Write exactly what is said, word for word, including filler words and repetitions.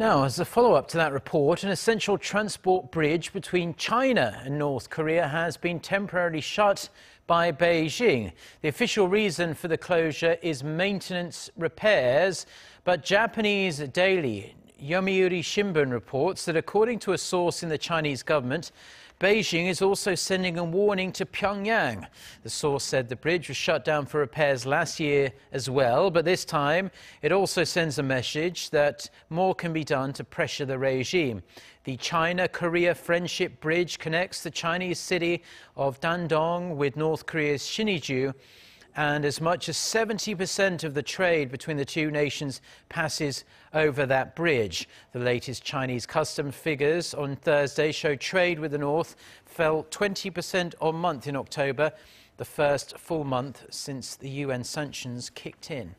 Now, as a follow-up to that report, an essential transport bridge between China and North Korea has been temporarily shut by Beijing. The official reason for the closure is maintenance repairs, but Japanese daily Yomiuri Shimbun reports that, according to a source in the Chinese government, Beijing is also sending a warning to Pyongyang. The source said the bridge was shut down for repairs last year as well, but this time it also sends a message that more can be done to pressure the regime. The China-Korea Friendship Bridge connects the Chinese city of Dandong with North Korea's Sinuiju, and as much as seventy percent of the trade between the two nations passes over that bridge. The latest Chinese customs figures on Thursday show trade with the North fell twenty percent on month in October, the first full month since the U N sanctions kicked in.